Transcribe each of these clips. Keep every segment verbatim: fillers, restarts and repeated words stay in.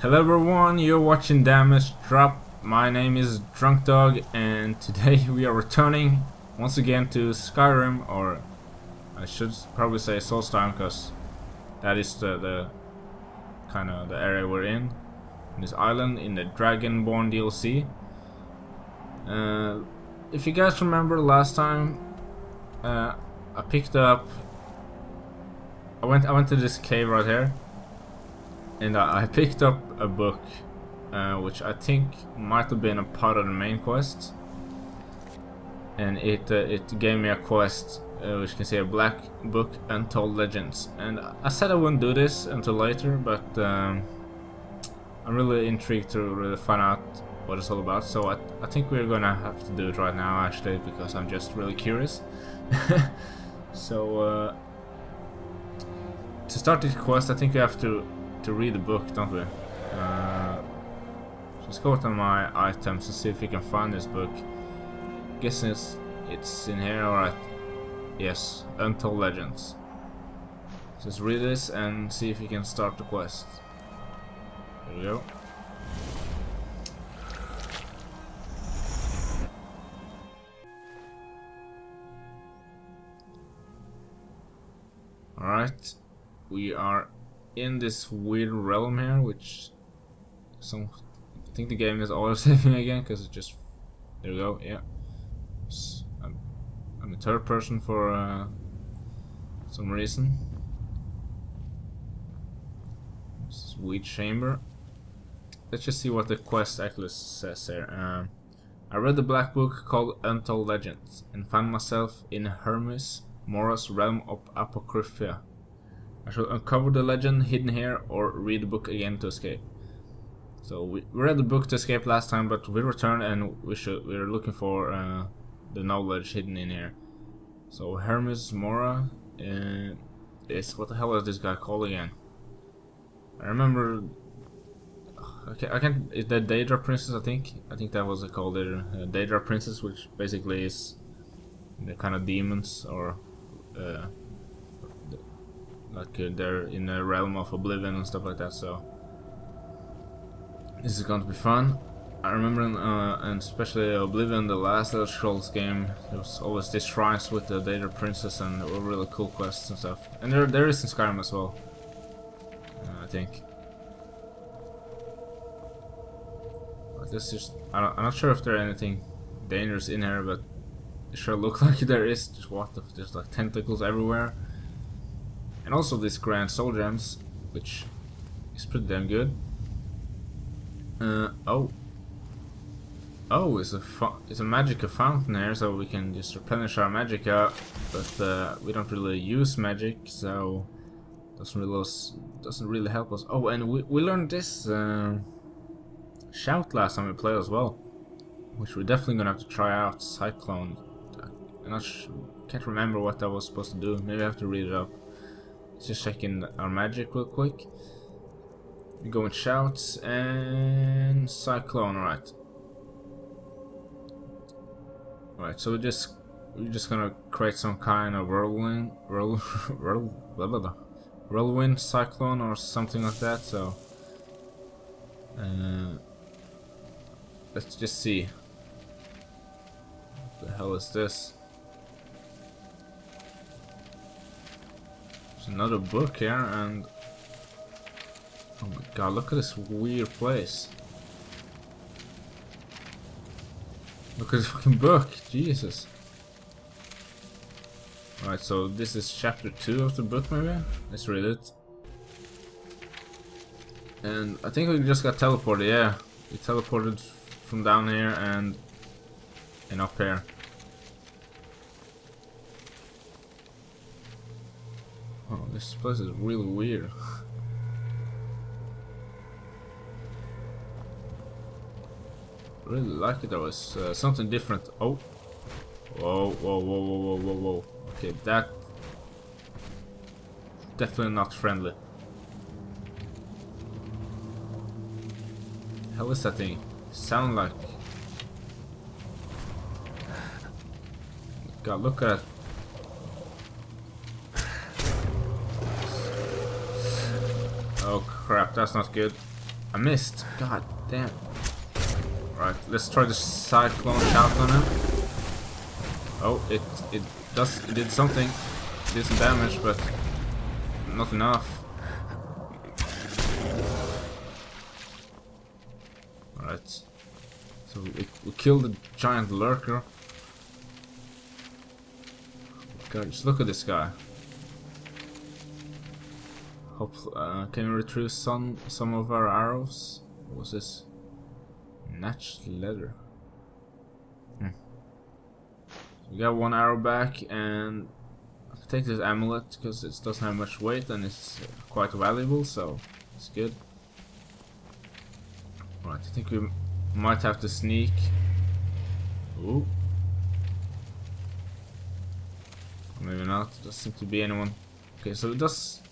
Hello everyone, you're watching Damage Drop. My name is Drunk Dog, and today we are returning once again to Skyrim, or I should probably say Solstheim, because that is the, the kind of the area we're in, this island in the Dragonborn D L C. Uh, if you guys remember last time, uh, I picked up. I went. I went to this cave right here. And I picked up a book, uh, which I think might have been a part of the main quest. And it uh, it gave me a quest, uh, which you can see, a black book, Untold Legends. And I said I wouldn't do this until later, but um, I'm really intrigued to really find out what it's all about. So I, I think we're gonna have to do it right now, actually, because I'm just really curious. So uh, to start this quest, I think we have to to read the book, don't we? Uh, just go to my items and see if we can find this book. Guessing it's, it's in here, alright. Yes, Untold Legends. Just read this and see if we can start the quest. There we go. Alright, we are in this weird realm here, which some I think the game is auto saving again, because it just, there we go, yeah. I'm, I'm a third person for uh, some reason. This is weird chamber. Let's just see what the quest actually says here. Uh, I read the black book called Untold Legends and found myself in Hermes Mora's realm of Apocrypha. I shall uncover the legend hidden here, or read the book again to escape. So we read the book to escape last time, but we returned and we should we're looking for uh, the knowledge hidden in here. So Hermes Mora uh, is, what the hell is this guy called again? I remember. Okay, I can't. Is that Daedra princess? I think I think that was called the uh, Daedra princess, which basically is the kind of demons or. Uh, Like uh, they're in the realm of oblivion and stuff like that, so this is going to be fun. I remember, in, uh, and especially Oblivion, the last Elder Scrolls game, there was always these shrines with the Daedra Princess, and there were really cool quests and stuff. And there, there is in Skyrim as well, uh, I think. But this is, I don't, I'm not sure if there's anything dangerous in here, but it sure looks like there is. Just what the, there's like tentacles everywhere. And also this Grand Soul Gems, which is pretty damn good. Uh, oh, oh, it's a it's a Magicka fountain here, so we can just replenish our Magicka, but uh, we don't really use magic, so doesn't really doesn't really help us. Oh, and we we learned this uh, shout last time we played as well, which we're definitely gonna have to try out. Cyclone. I'm not sh can't remember what that was supposed to do. Maybe I have to read it up. Just checking our magic real quick. We go with shouts and cyclone, right? Alright, so we just we're just gonna create some kind of whirlwind, whirl, whirl, blah, blah, blah, whirlwind cyclone or something like that. So uh, let's just see. What the hell is this? Another book here, and oh my god, look at this weird place. Look at this fucking book, Jesus. Alright, so this is chapter two of the book, maybe? Let's read it. And I think we just got teleported, yeah. We teleported from down here and, and up here. Oh, this place is really weird. Really like it though, it's uh, something different. Oh! Whoa, whoa, whoa, whoa, whoa, whoa, whoa. Okay, that... definitely not friendly. The hell is that thing? Sound like... God, look at it. Oh crap, that's not good. I missed. God damn. Alright, let's try the cyclone shotgun now. Oh, it it does it did something. It did some damage, but not enough. Alright. So we, we killed the giant lurker. God, just look at this guy. Hope, uh, can we retrieve some some of our arrows? What was this? Natched leather. Hmm. So we got one arrow back, and I can take this amulet because it doesn't have much weight and it's quite valuable, so it's good. Right, I think we might have to sneak. Ooh. Maybe not. Doesn't seem to be anyone. Okay, so it does.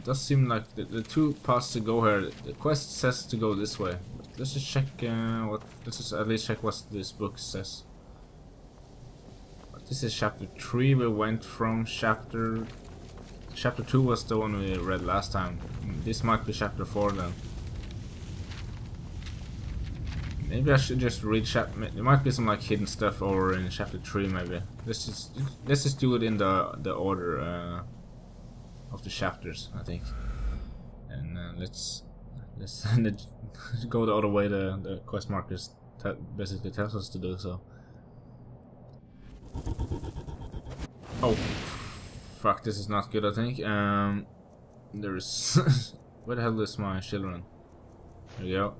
It does seem like the, the two paths to go here. The quest says to go this way. But let's just check uh, what. Let's just at least check what this book says. But this is chapter three. We went from chapter. Chapter two was the one we read last time. This might be chapter four then. Maybe I should just read chapter. There might be some like hidden stuff over in chapter three. Maybe let's just let's just do it in the the order uh, of the chapters, I think. And uh, let's let's go the other way. The the quest markers t basically tells us to do so. Oh, fuck! This is not good. I think um, there is. Where the hell is my children? There we go.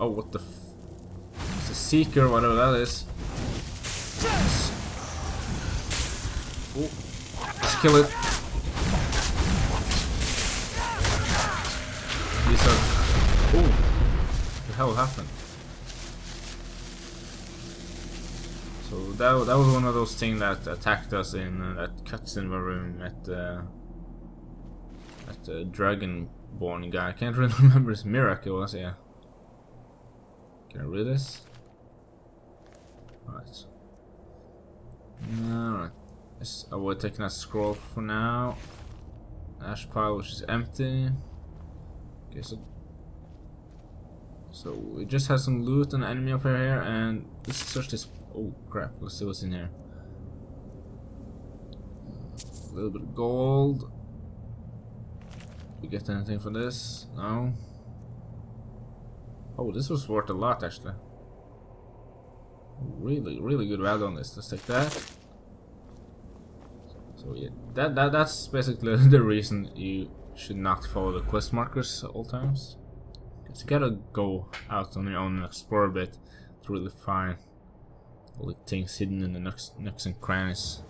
Oh, what the f... It's a seeker, whatever that is. Oh. Let's kill it. These are... Oh. What the hell happened? So that, that was one of those things that attacked us in uh, that cutscene where we met uh, that uh, Dragonborn guy. I can't really remember his miracle was, yeah. Can I read this? Alright. Alright. I will take that scroll for now. Ash pile, which is empty. Okay, so. So we just had some loot and enemy up here, and let's search this. Oh crap, let's see what's in here. A little bit of gold. Did we get anything for this? No. Oh, this was worth a lot actually. Really, really good value on this. Let's take that. So yeah, that that that's basically the reason you should not follow the quest markers at all times. Cause you gotta go out on your own and explore a bit to really find all the things hidden in the nooks, nooks and crannies.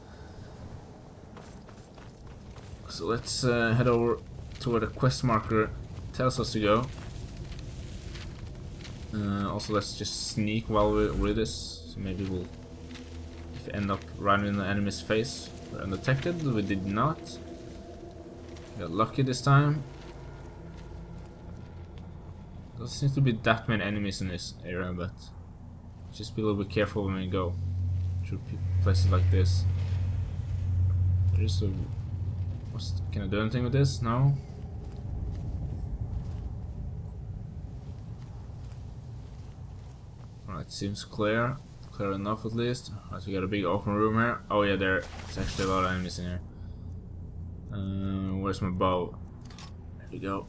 So let's uh, head over to where the quest marker tells us to go. Uh, also, let's just sneak while we read this. So maybe we'll if we end up right in the enemy's face. We're undetected. We did not. We got lucky this time. Doesn't seem to be that many enemies in this area, but just be a little bit careful when we go through places like this. There's a. What's, can I do anything with this? No. It seems clear, clear enough at least. Alright, we got a big open room here. Oh yeah, there's actually a lot of enemies in here. Uh, where's my bow? There we go.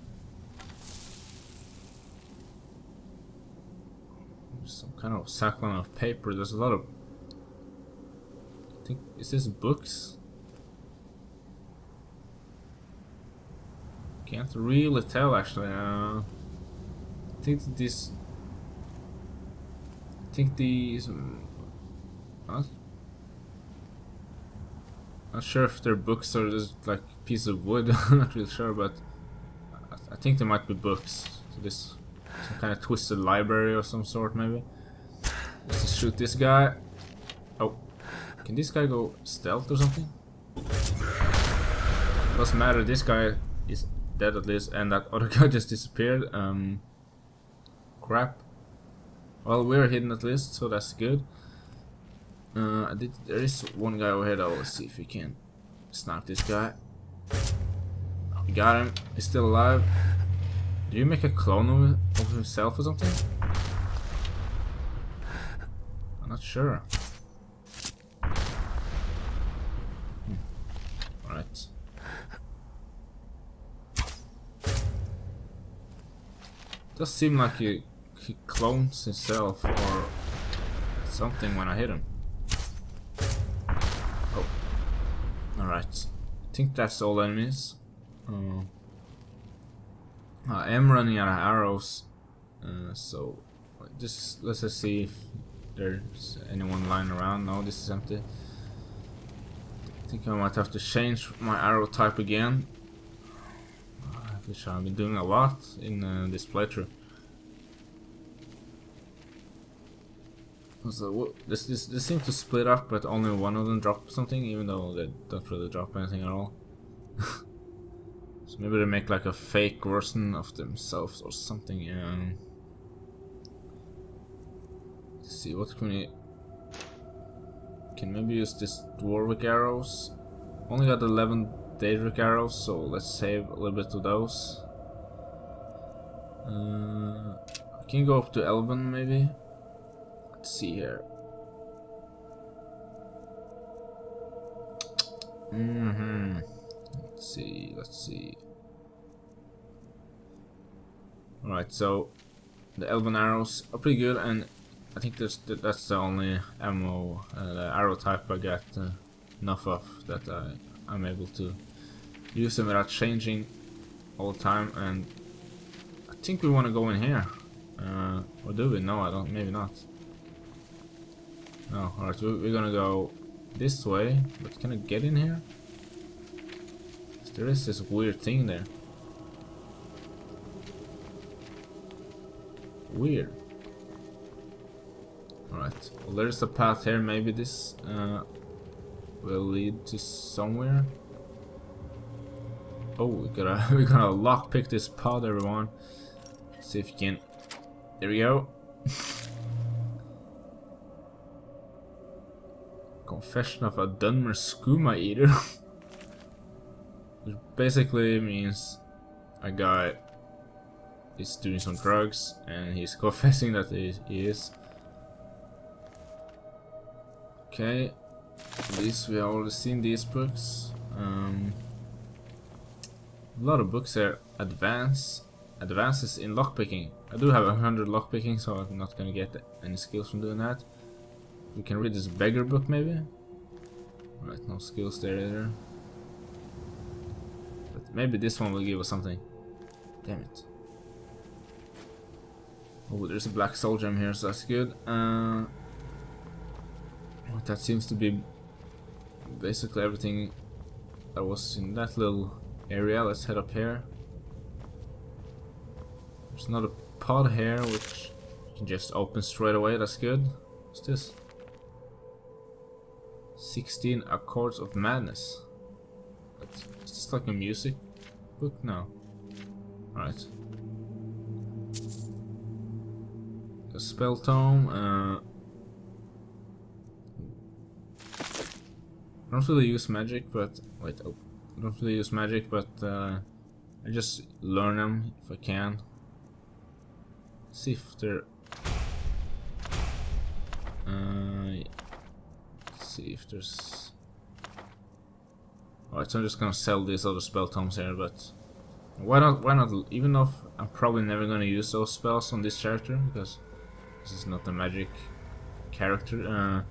There's some kind of sackline of paper. There's a lot of. I think is this books? Can't really tell actually. Uh, I think that this. I think these. Huh? Not sure if they're books or just like piece of wood. I'm not really sure, but I, th I think they might be books. So this some kind of twisted library or some sort, maybe. Let's just shoot this guy. Oh, can this guy go stealth or something? Doesn't matter. This guy is dead at least, and that other guy just disappeared. Um, crap. Well, we're hidden at least, so that's good. Uh, I did, there is one guy over here. Though. Let's see if we can snipe this guy. You got him. He's still alive. Do you make a clone of, of himself or something? I'm not sure. Hmm. Alright. Does seem like he, he clones himself or something when I hit him. Oh. Alright. I think that's all enemies. Uh, I am running out of arrows, uh, so just let's just see if there's anyone lying around. No, this is empty. I think I might have to change my arrow type again, which I've been doing a lot in uh, this playthrough. So this, this, this seems to split up, but only one of them dropped something, even though they don't really drop anything at all. So maybe they make like a fake version of themselves or something. Um, let's see, what can we... Can maybe use this Dwarvic arrows. Only got eleven Daedric arrows, so let's save a little bit of those. Uh, I can go up to Elven maybe. Let's see here. Mm-hmm. Let's see, let's see. Alright, so the Elven arrows are pretty good, and I think that's the, that's the only ammo, uh, the arrow type I got uh, enough of that I, I'm able to use them without changing all the time. And I think we want to go in here. Uh, or do we? No, I don't, maybe not. No, alright, we, we're gonna go this way, but can I get in here? There is this weird thing there. Weird. Alright, well, there's a path here. Maybe this uh, will lead to somewhere. Oh, we gotta we gotta lockpick this pod, everyone. See if you can. There we go. Confession of a Dunmer Skooma eater. Which basically means a guy is doing some drugs and he's confessing that he is. Okay, at least we have already seen these books. Um, a lot of books here. Advance, advances in lockpicking. I do have a hundred lockpicking, so I'm not gonna get any skills from doing that. We can read this beggar book maybe. Right, no skills there either. Maybe this one will give us something. Damn it. Oh, there's a black soul gem here, so that's good. Uh, that seems to be basically everything that was in that little area. Let's head up here. There's another pod here, which you can just open straight away. That's good. What's this? sixteen Accords of Madness. Is this like a music book? No. Alright. A spell tome. Uh, I don't really use magic, but wait. Oh, I don't really use magic, but uh, I just learn them if I can. Let's see if they're. Uh, let's see if there's. Alright, so I'm just gonna sell these other spell tomes here, but why not? Why not? Even though I'm probably never gonna use those spells on this character because this is not a magic character. Uh,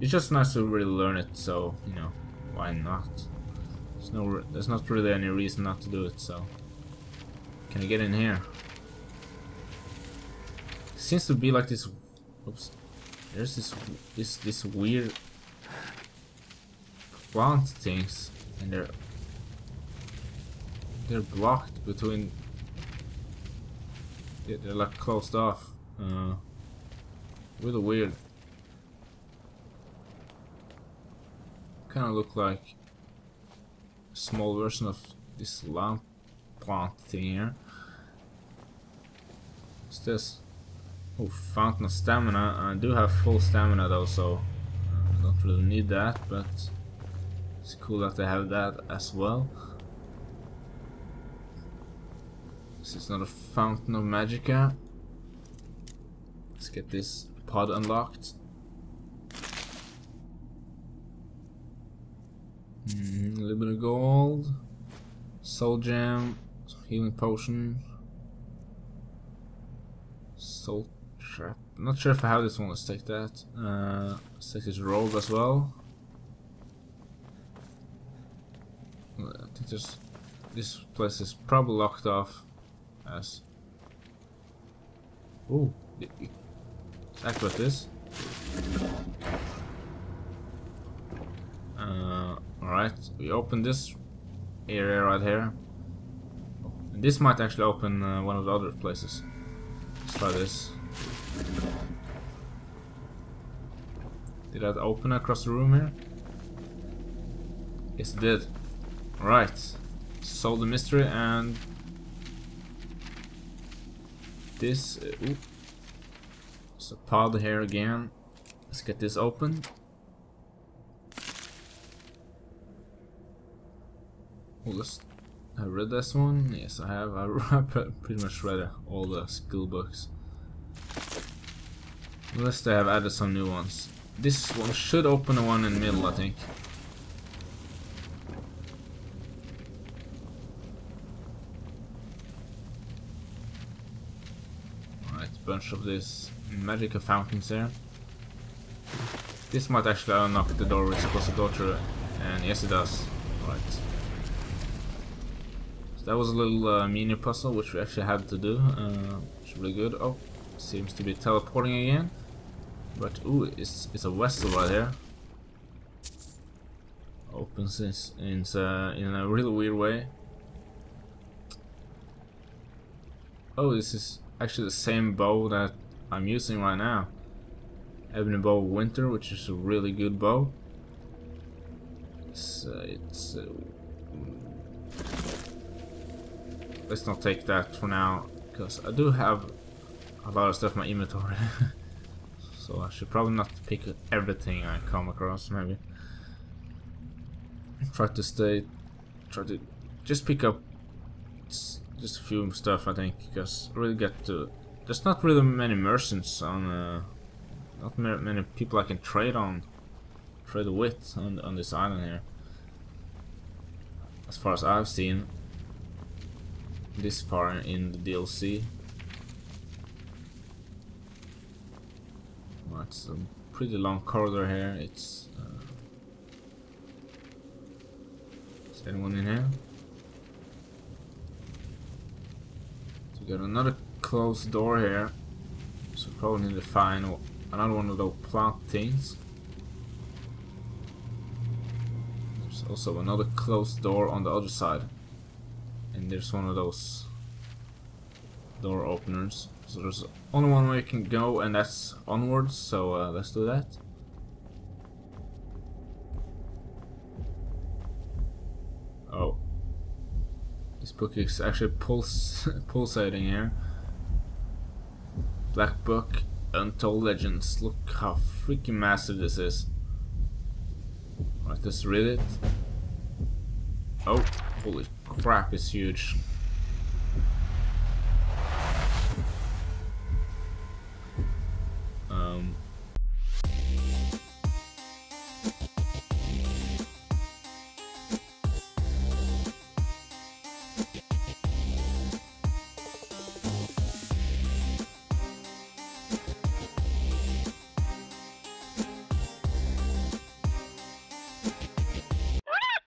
it's just nice to really learn it, so you know why not? There's no, there's not really any reason not to do it. So can I get in here? It seems to be like this. Oops, there's this this this weird. Plant things, and they're they're blocked between. Yeah, they're like closed off. Uh, really weird. Kind of look like a small version of this lamp plant thing here. What's this? Oh, fountain of stamina. I do have full stamina though, so I don't really need that, but. It's cool that they have that as well. This is not a fountain of magica. Let's get this pod unlocked. Mm, a little bit of gold, soul gem, healing potion, soul trap. I'm not sure if I have this one. Let's take that. Uh, let's take this robe as well. I think there's, this place is probably locked off. As oh, let's activate this. Uh, Alright, we open this area right here. And this might actually open uh, one of the other places. Let's try this. Did that open across the room here? Yes, it did. Alright, solve the mystery and this. Uh, ooh. There's a pod here again. Let's get this open. Oh, let's, I read this one. Yes, I have. I pretty much read all the skill books. Unless they have added some new ones. This one should open the one in the middle, I think. Alright, bunch of these magical fountains there. This might actually unlock the door we're supposed to go through. And yes, it does. Alright. That was a little uh, mini puzzle which we actually had to do, uh, which is really good. Oh, seems to be teleporting again. But, ooh, it's, it's a vessel right here. Opens this in, uh, in a really weird way. Oh, this is actually the same bow that I'm using right now. Ebony Bow of Winter, which is a really good bow. It's... Uh, it's uh, let's not take that for now, because I do have a lot of stuff in my inventory. So I should probably not pick everything I come across, maybe. Try to stay... Try to just pick up just a few stuff, I think, because I really get to... There's not really many merchants on... Uh, not many people I can trade on. Trade with on, on this island here. As far as I've seen. This far in the D L C. Well, it's a pretty long corridor here. It's. Uh, is anyone in here? So we got another closed door here. So probably need to find another one of those plant things. There's also another closed door on the other side. And there's one of those door openers. So there's only one way you can go, and that's onwards. So uh, let's do that. Oh, this book is actually puls pulsating here. Black Book, Untold Legends. Look how freaking massive this is. Alright, let's read it. Oh, holy crap, it's huge.